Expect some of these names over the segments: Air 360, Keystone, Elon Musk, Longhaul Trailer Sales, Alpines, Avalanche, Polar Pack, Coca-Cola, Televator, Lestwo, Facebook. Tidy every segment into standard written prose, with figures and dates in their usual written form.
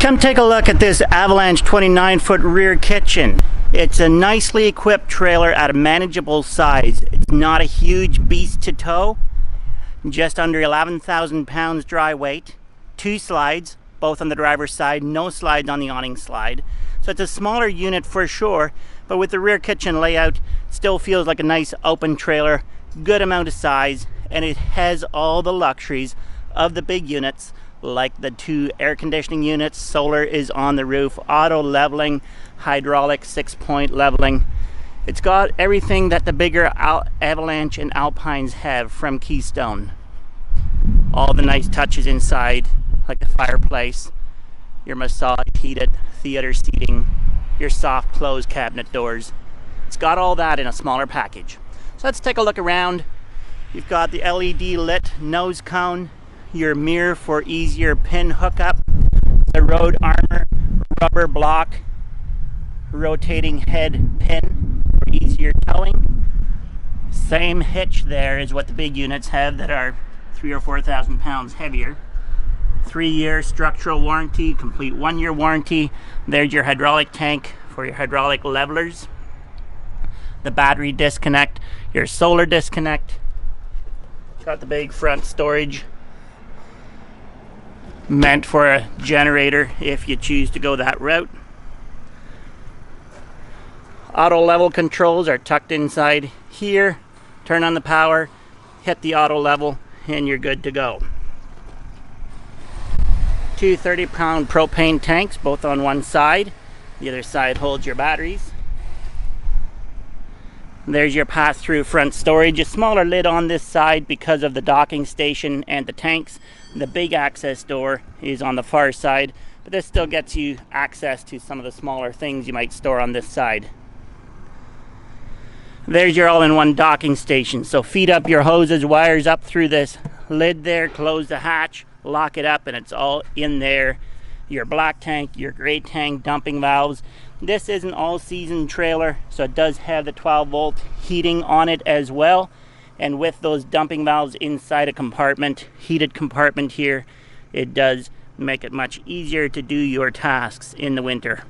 Come take a look at this Avalanche 29-foot rear kitchen. It's a nicely equipped trailer at a manageable size. It's not a huge beast to tow. Just under 11,000 pounds dry weight. 2 slides, both on the driver's side, no slides on the awning slide. So it's a smaller unit for sure, but with the rear kitchen layout, still feels like a nice open trailer, good amount of size, and it has all the luxuries of the big units, like the 2 air conditioning units, solar is on the roof, auto leveling, hydraulic 6-point leveling. It's got everything that the bigger Avalanche and Alpines have from Keystone. All the nice touches inside, like the fireplace, your massage, heated theater seating, your soft close cabinet doors. It's got all that in a smaller package. So let's take a look around. You've got the LED lit nose cone, your mirror for easier pin hookup, the road armor, rubber block, rotating head pin for easier towing. Same hitch there as what the big units have that are 3,000 or 4,000 pounds heavier. 3-year structural warranty, complete 1-year warranty. There's your hydraulic tank for your hydraulic levelers, the battery disconnect, your solar disconnect. Got the big front storage, meant for a generator if you choose to go that route. Auto level controls are tucked inside here. Turn on the power, hit the auto level, and you're good to go. 2 30-pound propane tanks, both on one side. The other side holds your batteries. There's your pass-through front storage. A smaller lid on this side because of the docking station and the tanks. The big access door is on the far side, but this still gets you access to some of the smaller things you might store on this side. There's your all-in-one docking station. So feed up your hoses, wires up through this lid there, close the hatch, lock it up, and it's all in there. Your black tank, your gray tank, dumping valves. This is an all-season trailer, so it does have the 12-volt heating on it as well, and with those dumping valves inside a compartment, heated compartment here, it does make it much easier to do your tasks in the winter.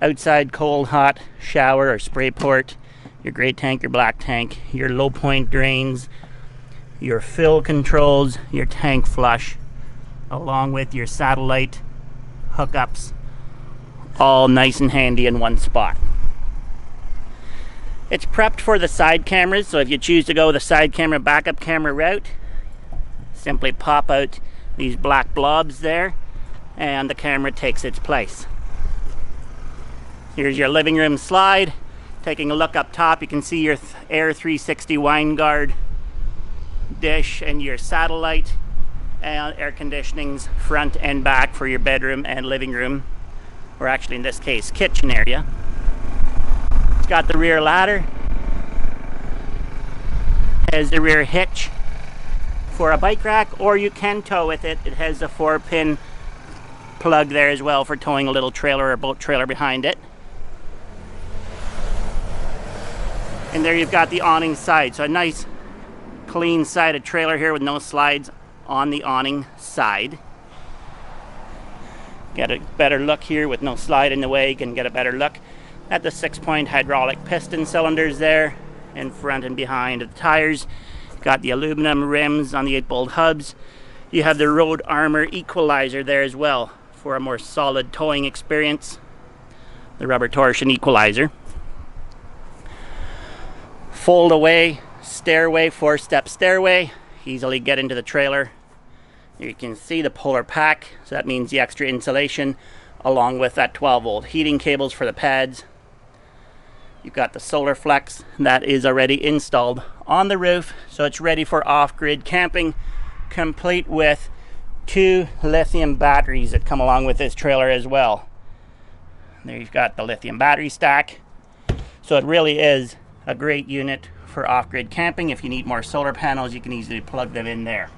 Outside cold, hot shower or spray port, your gray tank, your black tank, your low point drains, your fill controls, your tank flush, along with your satellite hookups, all nice and handy in one spot. It's prepped for the side cameras, so if you choose to go the side camera, backup camera route, simply pop out these black blobs there and the camera takes its place. Here's your living room slide. Taking a look up top, you can see your Air 360 wine guard dish and your satellite and air conditionings front and back for your bedroom and living room, or actually in this case kitchen area. It's got the rear ladder, has the rear hitch for a bike rack, or you can tow with it. It has a 4-pin plug there as well for towing a little trailer or boat trailer behind it. And there you've got the awning side, so a nice clean sided trailer here with no slides on the awning side. Get a better look here with no slide in the way. You can get a better look at the 6-point hydraulic piston cylinders there in front and behind of the tires. Got the aluminum rims on the 8-bolt hubs. You have the road armor equalizer there as well for a more solid towing experience. The rubber torsion equalizer. Fold away stairway, 4-step stairway. Easily get into the trailer. You can see the Polar Pack, so that means the extra insulation along with that 12-volt heating cables for the pads. You've got the solar flex that is already installed on the roof, so it's ready for off-grid camping, complete with 2 lithium batteries that come along with this trailer as well. And there you've got the lithium battery stack. So it really is a great unit for off-grid camping. If you need more solar panels, you can easily plug them in there.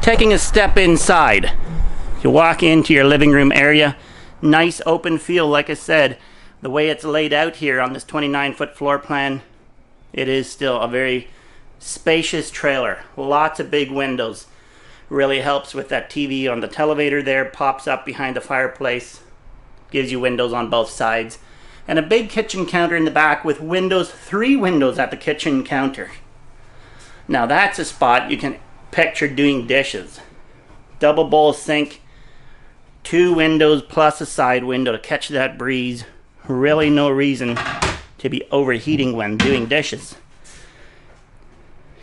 Taking a step inside, you walk into your living room area. Nice open feel, like I said. The way it's laid out here on this 29-foot floor plan, it is still a very spacious trailer, lots of big windows. Really helps with that TV on the televator there, pops up behind the fireplace, gives you windows on both sides, and a big kitchen counter in the back with windows, 3 windows at the kitchen counter. Now that's a spot you can picture doing dishes. Double bowl sink, 2 windows plus a side window to catch that breeze. Really no reason to be overheating when doing dishes.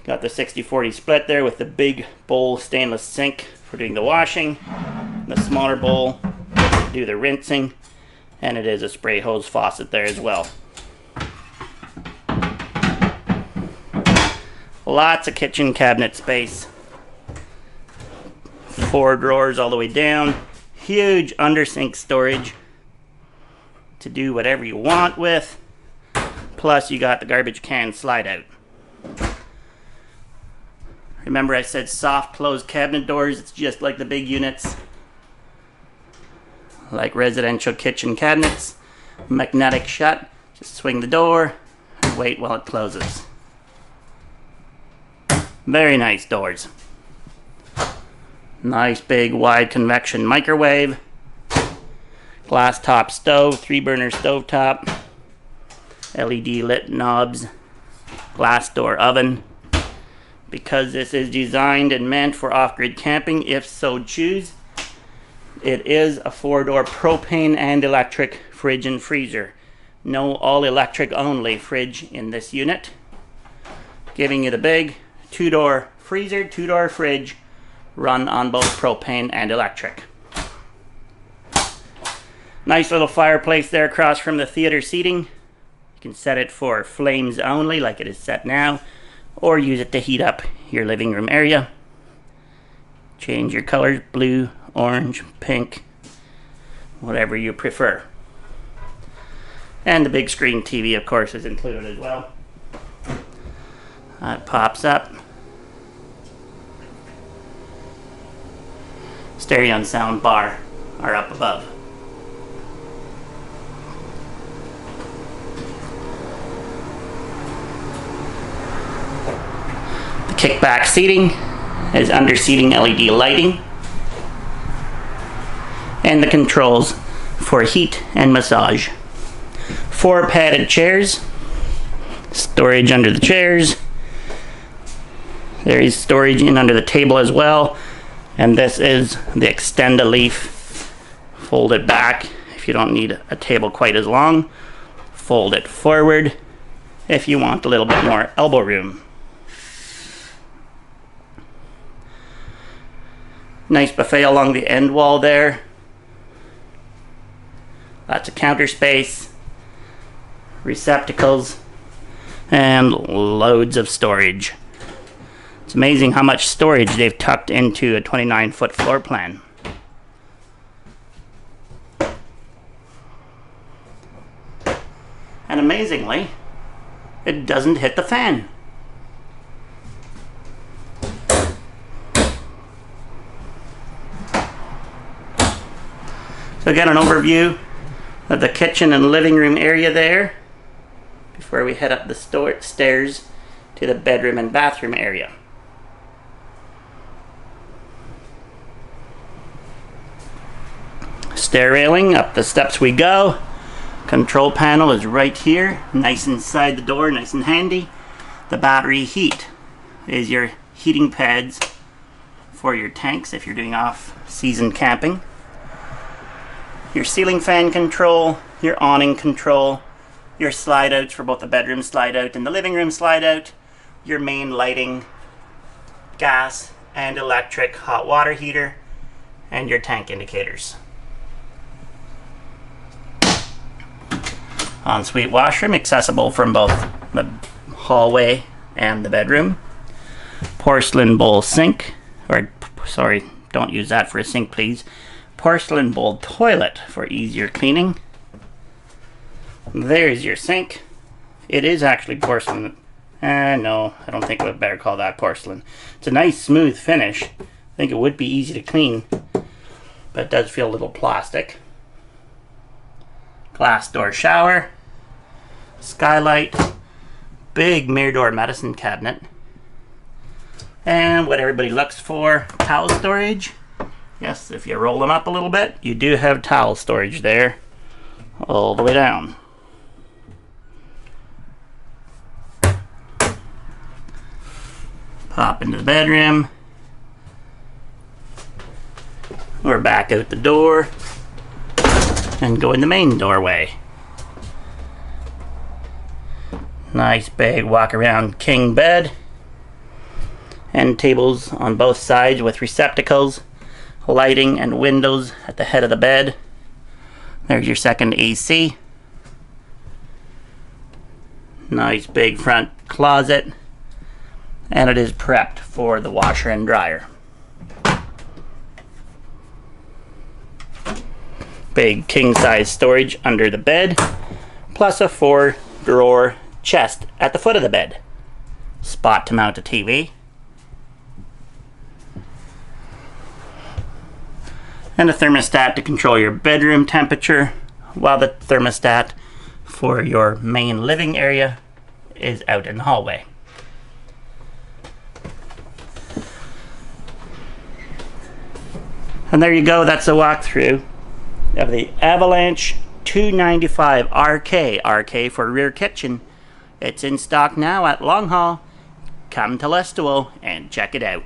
Got the 60-40 split there with the big bowl stainless sink for doing the washing, the smaller bowl to do the rinsing, and it is a spray hose faucet there as well. Lots of kitchen cabinet space. 4 drawers all the way down. Huge under-sink storage to do whatever you want with. Plus you got the garbage can slide out. Remember I said soft closed cabinet doors, it's just like the big units. Like residential kitchen cabinets. Magnetic shut. Just swing the door and wait while it closes. Very nice doors. Nice big wide convection microwave. Glass top stove, 3-burner stove top. LED lit knobs. Glass door oven. Because this is designed and meant for off-grid camping, if so choose. It is a 4-door propane and electric fridge and freezer. No all-electric only fridge in this unit. Giving you the big 2-door freezer, 2-door fridge, run on both propane and electric. Nice little fireplace there across from the theater seating. You can set it for flames only, like it is set now, or use it to heat up your living room area. Change your colors, blue, orange, pink, whatever you prefer. And the big screen TV, of course, is included as well. That pops up. Stereo and sound bar are up above. The kickback seating is under seating LED lighting. And the controls for heat and massage. 4 padded chairs. Storage under the chairs. There is storage in under the table as well. And this is the extend a leaf, fold it back if you don't need a table quite as long, fold it forward if you want a little bit more elbow room. Nice buffet along the end wall there. Lots of counter space, receptacles, and loads of storage. It's amazing how much storage they've tucked into a 29-foot floor plan. And amazingly, it doesn't hit the fan. So again, an overview of the kitchen and living room area there before we head up the stairs to the bedroom and bathroom area. Stair railing, up the steps we go. Control panel is right here, nice inside the door, nice and handy. The battery heat is your heating pads for your tanks if you're doing off-season camping. Your ceiling fan control, your awning control, your slide outs for both the bedroom slide out and the living room slide out, your main lighting, gas and electric hot water heater, and your tank indicators. Ensuite washroom, accessible from both the hallway and the bedroom. Porcelain bowl sink, or sorry, don't use that for a sink please. Porcelain bowl toilet for easier cleaning. There's your sink. It is actually porcelain. No, I don't think we'd better call that porcelain. It's a nice smooth finish. I think it would be easy to clean, but it does feel a little plastic. Glass door shower, skylight, big mirror door medicine cabinet, and what everybody looks for, towel storage. Yes, if you roll them up a little bit, you do have towel storage there all the way down. Pop into the bedroom. We're back out the door and go in the main doorway. Nice big walk around king bed. End tables on both sides with receptacles, lighting and windows at the head of the bed. There's your second AC. Nice big front closet. And it is prepped for the washer and dryer. Big king-size storage under the bed, plus a 4-drawer chest at the foot of the bed. Spot to mount a TV. And a thermostat to control your bedroom temperature, while the thermostat for your main living area is out in the hallway. And there you go, that's a walkthrough of the Avalanche 295 RK for rear kitchen. It's in stock now at Longhaul. Come to Lestwo and check it out.